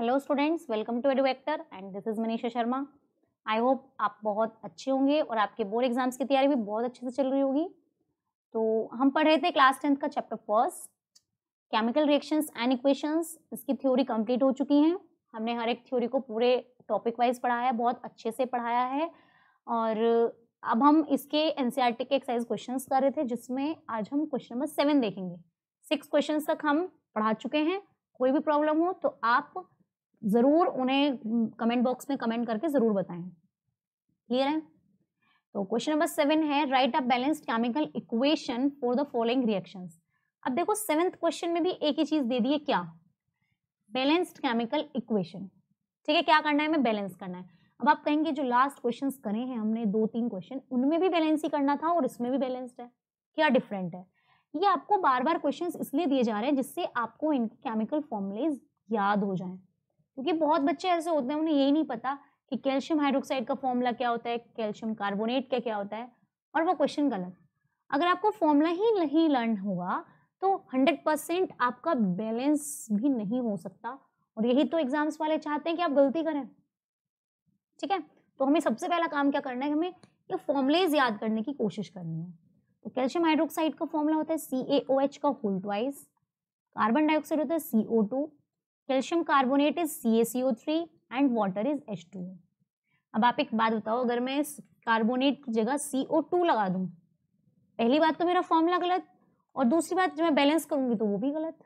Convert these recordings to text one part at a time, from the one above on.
Hello students, welcome to edu actor and this is Manisha Sharma. I hope आप बहुत अच्छे होंगे और आपके बोर्ड एग्जाम्स की तैयारी भी बहुत अच्छे से चल रही होगी। तो हम पढ़ रहे थे क्लास 10th का chapter first chemical reactions and equations. इसकी थ्योरी कंप्लीट हो चुकी हैं। हमने हर एक थ्योरी को पूरे टॉपिक वाइज पढ़ाया, बहुत अच्छे से पढ़ाया है। और अब हम इसके एनसीईआरटी के एक्सरसाइज क्वेश्चन कर रहे थे, जिसमें आज हम क्वेश्चन नंबर 7 देखेंगे। 6 क्वेश्चन तक हम पढ़ा चुके हैं। कोई भी प्रॉब्लम हो तो आप ज़रूर उन्हें कमेंट बॉक्स में कमेंट करके ज़रूर बताएं। क्लियर है? तो क्वेश्चन नंबर 7 है write a balanced chemical equation for the following reactions. अब देखो 7th क्वेश्चन में भी एक ही चीज़ दे दी है, क्या? Balanced chemical equation. ठीक है, क्या करना है? हमें बैलेंस करना है। अब आप कहेंगे जो लास्ट क्वेश्चन करे हैं हमने 2-3 क्वेश्चन, उनमें भी बैलेंस ही करना था और इसमें भी बैलेंस्ड है, क्या डिफरेंट है? ये आपको बार बार क्वेश्चन इसलिए दिए जा रहे हैं जिससे आपको इनके केमिकल फॉर्मूलेज याद हो जाए, क्योंकि बहुत बच्चे ऐसे होते हैं उन्हें यही नहीं पता कि कैल्शियम हाइड्रोक्साइड का फॉर्मूला क्या होता है, कैल्शियम कार्बोनेट का क्या होता है, और वो क्वेश्चन गलत। अगर आपको फॉर्मूला ही नहीं लर्न होगा तो 100% आपका बैलेंस भी नहीं हो सकता, और यही तो एग्जाम्स वाले चाहते हैं कि आप गलती करें। ठीक है, तो हमें सबसे पहला काम क्या करना है, हमें ये फॉर्मूलेज याद करने की कोशिश करनी है। तो कैल्शियम हाइड्रोक्साइड का फॉर्मूला होता है CaOH का होल ट्वाइस, कार्बन डाइऑक्साइड होता है CO2, calcium carbonate is CaCO3 and water is H2। अब आप एक बात बताओ, अगर मैं कार्बोनेट की जगह CO2 लगा दूं, पहली बात तो मेरा फॉर्मूला गलत, और दूसरी बात जब मैं बैलेंस करूंगी तो वो भी गलत।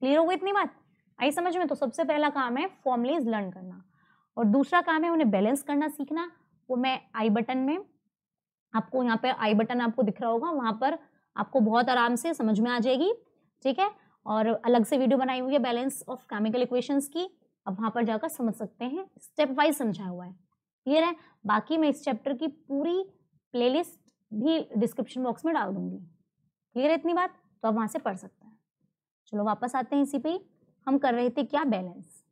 क्लियर हो गई इतनी बात? आई समझ में? तो सबसे पहला काम है फॉर्मूलेज लर्न करना, और दूसरा काम है उन्हें बैलेंस करना सीखना। वो मैं आई बटन में आपको, यहाँ पे आई बटन आपको दिख रहा होगा, वहाँ पर आपको बहुत आराम से समझ में आ जाएगी। ठीक है, और अलग से वीडियो बनाई हुई है बैलेंस ऑफ केमिकल इक्वेशंस की, अब वहाँ पर जाकर समझ सकते हैं। स्टेप वाइज समझाया हुआ है। क्लियर है? बाकी मैं इस चैप्टर की पूरी प्लेलिस्ट भी डिस्क्रिप्शन बॉक्स में डाल दूंगी। क्लियर है इतनी बात? तो आप वहाँ से पढ़ सकते हैं। चलो वापस आते हैं इसी पे। हम कर रहे थे क्या? Balance.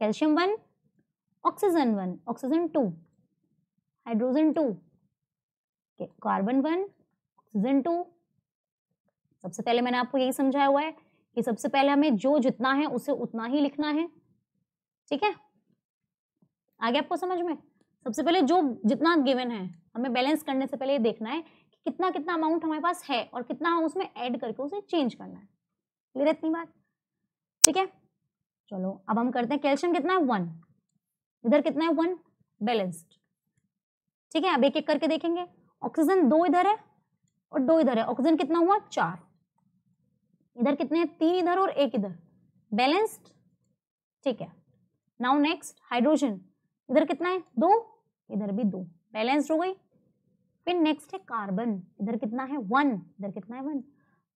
Calcium 1, oxygen 1, oxygen 2, hydrogen 2, carbon 1, oxygen 2। सबसे पहले मैंने आपको यही समझाया हुआ है कि सबसे पहले हमें जो जितना है उसे उतना ही लिखना है। ठीक है, आगे आपको समझ में? सबसे पहले जो जितना गिवन है, हमें बैलेंस करने से पहले ये देखना है कि कितना कितना अमाउंट हमारे पास है और कितना हम उसमें ऐड करके उसे चेंज करना है। क्लियर इतनी बात? ठीक है, चलो अब हम करते हैं। कैल्शियम कितना है? 1। इधर कितना है? 1। बैलेंस्ड। ठीक है, अब एक एक करके देखेंगे। ऑक्सीजन 2 इधर है और 2 इधर है, ऑक्सीजन कितना हुआ? 4। इधर कितने हैं? 3 इधर और 1 इधर, बैलेंस्ड। ठीक है, नाउ नेक्स्ट हाइड्रोजन, इधर कितना है? 2, इधर भी 2, बैलेंस्ड हो गई। फिर नेक्स्ट है कार्बन, इधर कितना है? 1, इधर कितना है? 1।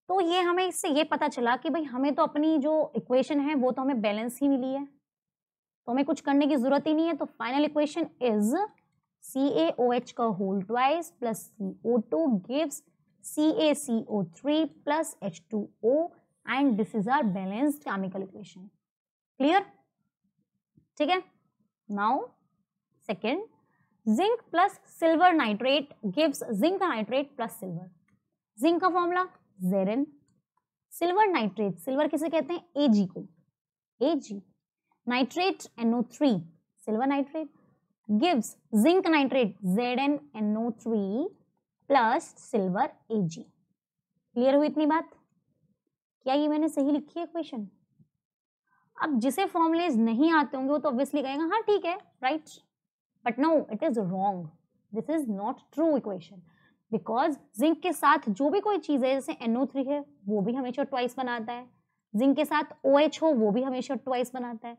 तो ये हमें इससे ये पता चला कि भाई हमें तो अपनी जो इक्वेशन है वो तो हमें बैलेंस ही मिली है, तो हमें कुछ करने की जरूरत ही नहीं है। तो फाइनल इक्वेशन इज CaOH का whole twice plus CO2 gives CaCO3 plus H2O and this is our balanced chemical equation. Clear? ठीक है, now second, zinc plus silver nitrate gives zinc nitrate plus silver. Zinc का formula Zn, silver nitrate, silver किसे कहते हैं? Ag को, Ag, nitrate NO3, silver nitrate gives zinc nitrate ZnNO3 plus silver Ag। Clear हुई इतनी बात? क्या ये मैंने सही लिखी है क्वेश्चन? अब जिसे फॉर्मूलेज नहीं आते होंगे वो तो ऑब्वियसली कहेगा हाँ ठीक है, right, but no, it is wrong, this is not true equation, because zinc के साथ जो भी कोई चीज है, जैसे NO3 है वो भी हमेशा ट्वाइस बनाता है, जिंक के साथ OH हो वो भी हमेशा ट्वाइस बनाता है,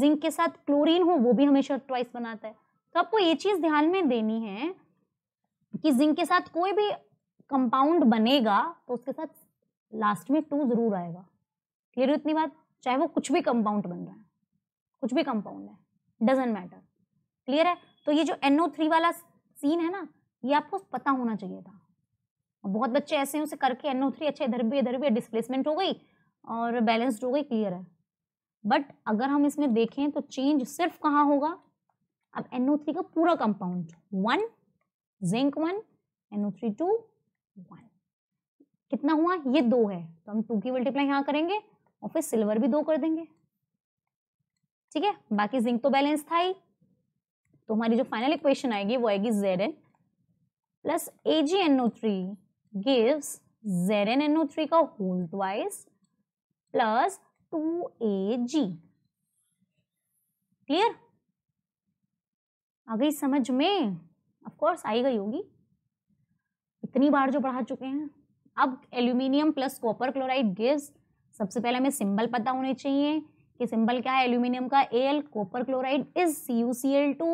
जिंक के साथ क्लोरीन हो वो भी हमेशा ट्वाइस बनाता है। तो आपको ये चीज ध्यान में देनी है कि जिंक के साथ कोई भी कंपाउंड बनेगा तो उसके साथ लास्ट में 2 जरूर आएगा। क्लियर इतनी बात? चाहे वो कुछ भी कंपाउंड बन रहा है, कुछ भी कंपाउंड है, डजेंट मैटर। क्लियर है? तो ये जो NO3 वाला सीन है ना, ये आपको पता होना चाहिए था। बहुत बच्चे ऐसे हैं उसे करके NO3, अच्छा इधर भी डिस्प्लेसमेंट हो गई और बैलेंस्ड हो गई। क्लियर है? बट अगर हम इसमें देखें तो चेंज सिर्फ कहाँ होगा? अब NO3 का पूरा कंपाउंड 1, जिंक 1, NO3 2, 1, कितना हुआ? ये 2 है, तो हम 2 की मल्टीप्लाई यहाँ करेंगे और फिर सिल्वर भी 2 कर देंगे। ठीक है, बाकी जिंक तो बैलेंस था ही। तो हमारी जो फाइनल इक्वेशन आएगी वो आएगी Zn plus AgNO3 gives ZnNO3 का whole twice plus 2Ag। Clear आ गई समझ में? ऑफ कोर्स आई गई होगी, इतनी बार जो पढ़ा चुके हैं। अब aluminium plus copper chloride gives, सबसे पहले हमें सिंबल पता होने चाहिए कि सिंबल क्या है एल्यूमिनियम का, Al। Copper chloride is CuCl2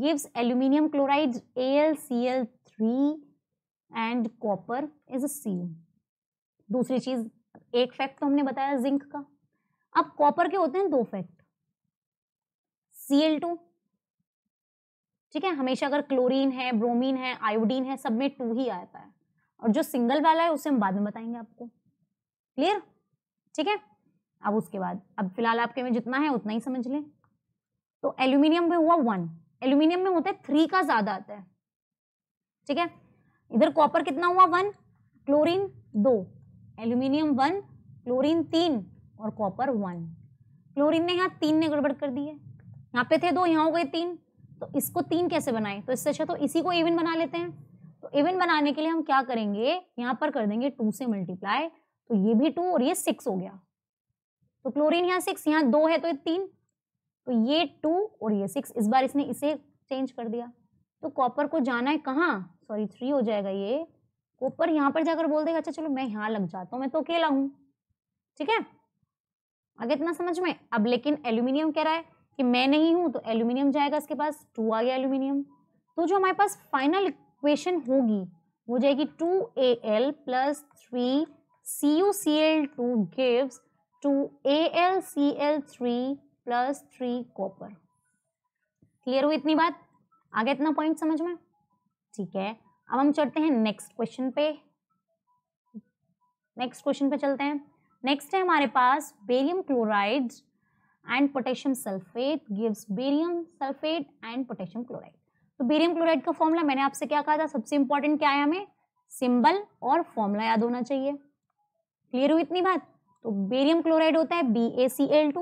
gives aluminium chloride AlCl3 and copper is Cu। दूसरी चीज, एक फैक्ट तो हमने बताया जिंक का। अब कॉपर के होते हैं दो फैक्ट, Cl2, ठीक है, हमेशा अगर क्लोरीन है, ब्रोमीन है, आयोडीन है, सब में 2 ही आता है, और जो सिंगल वाला है उसे हम बाद में बताएंगे आपको। क्लियर? ठीक है। अब उसके बाद, अब फिलहाल आपके में जितना है उतना ही समझ लें। तो एल्यूमिनियम में हुआ 1, एल्यूमिनियम में होता है 3 का ज्यादा आता है, ठीक है। इधर कॉपर कितना हुआ 1, क्लोरीन 2, एल्यूमिनियम 1, क्लोरीन 3 और कॉपर 1। क्लोरीन ने यहाँ 3 ने गड़बड़ कर दी है, यहाँ पे थे 2, यहाँ हो गए 3, तो इसको 3 कैसे बनाए? तो इससे अच्छा तो इसी को इवन बना लेते हैं। तो इवन बनाने के लिए हम क्या करेंगे, यहाँ पर कर देंगे 2 से मल्टीप्लाई, तो ये भी 2 और ये 6 हो गया। तो क्लोरीन यहाँ 6, यहाँ 2 है तो ये 3, तो ये 2 और ये 6। इस बार इसने इसे चेंज कर दिया, तो कॉपर को जाना है कहाँ, सॉरी 3 हो जाएगा ये, कॉपर यहाँ पर जाकर बोल देगा अच्छा चलो मैं यहाँ लग जाता हूँ, मैं तो अकेला हूँ, ठीक है। आगे इतना समझ में। अब लेकिन एल्यूमिनियम कह रहा है कि मैं नहीं हूँ, तो एल्यूमिनियम जाएगा इसके पास, 2 आ गया एल्यूमिनियम। तो जो हमारे पास फाइनल इक्वेशन होगी वो जाएगी 2Al plus 3CuCl2 gives 2AlCl3 plus 3 copper. Clear हुई इतनी बात? आगे इतना पॉइंट समझ में? ठीक है। अब हम चलते हैं नेक्स्ट क्वेश्चन पे, नेक्स्ट क्वेश्चन पे चलते हैं। नेक्स्ट है हमारे पास barium chloride and potassium sulphate gives barium sulphate and potassium chloride. तो बेरियम क्लोराइड का फॉर्मूला मैंने आपसे क्या कहा था, सबसे इंपॉर्टेंट क्या है, हमें सिंबल और फॉर्मूला याद होना चाहिए। क्लियर हुई इतनी बात? तो बेरियम क्लोराइड होता है BaCl2।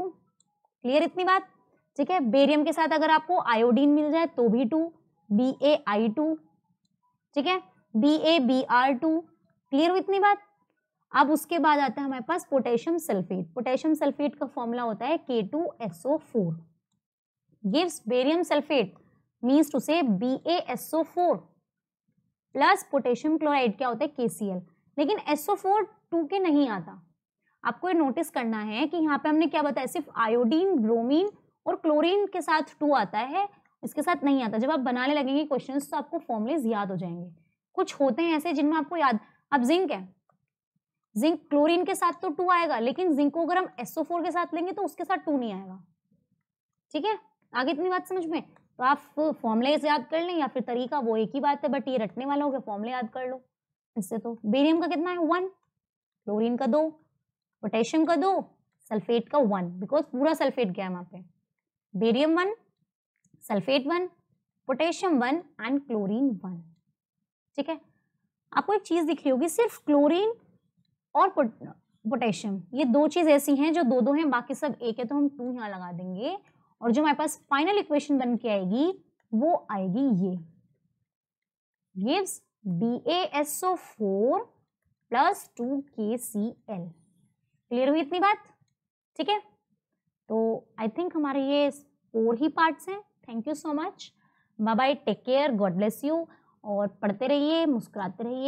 क्लियर इतनी बात? ठीक है। बेरियम के साथ अगर आपको आयोडीन मिल जाए तो भी 2, BaI2, ठीक है, BaBr2। क्लियर हुई इतनी बात? अब उसके बाद आता है हमारे पास पोटेशियम सल्फेट। पोटेशियम सल्फेट का फॉर्मूला होता है K2SO4 gives barium sulphate means to से BaSO4 प्लस पोटेशियम क्लोराइड क्या होता है KCl, लेकिन SO4 2 के नहीं आता। आपको ये नोटिस करना है कि यहाँ पे हमने क्या बताया, सिर्फ आयोडीन, ब्रोमीन और क्लोरीन के साथ 2 आता है, इसके साथ नहीं आता। जब आप बनाने लगेंगे क्वेश्चंस तो आपको फॉर्मुलेज याद हो जाएंगे। कुछ होते हैं ऐसे जिनमें आपको याद, अब जिंक है, जिंक क्लोरीन के साथ तो 2 आएगा, लेकिन जिंक को अगर हम SO4 के साथ लेंगे तो उसके साथ 2 नहीं आएगा, ठीक है। आगे इतनी बात समझ में? तो आप फॉर्मुलेज याद कर लें या फिर तरीका वो एक ही बात है, बट ये रटने वाला हो गया, फॉर्मुले याद कर लो इससे। तो बेरियम का कितना है 1, क्लोरीन का 2, पोटेशियम का 2, सल्फेट का 1, बिकॉज पूरा सल्फेट गया है वहाँ पे। Barium 1, sulphate 1, potassium 1 and chlorine 1, ठीक है। आपको एक चीज़ दिख रही होगी, सिर्फ क्लोरीन और पोटेशियम ये 2 चीज़ ऐसी हैं जो 2-2 हैं, बाकी सब एक है, तो हम 2 यहाँ लगा देंगे। और जो हमारे पास फाइनल इक्वेशन बन के आएगी वो आएगी ये, gives BaSO4 plus 2KCl। Clear हुई इतनी बात? ठीक है। तो आई थिंक हमारे ये 4 ही पार्ट्स हैं। Thank you so much, bye bye, take care, God bless you, और पढ़ते रहिए, मुस्कुराते रहिए।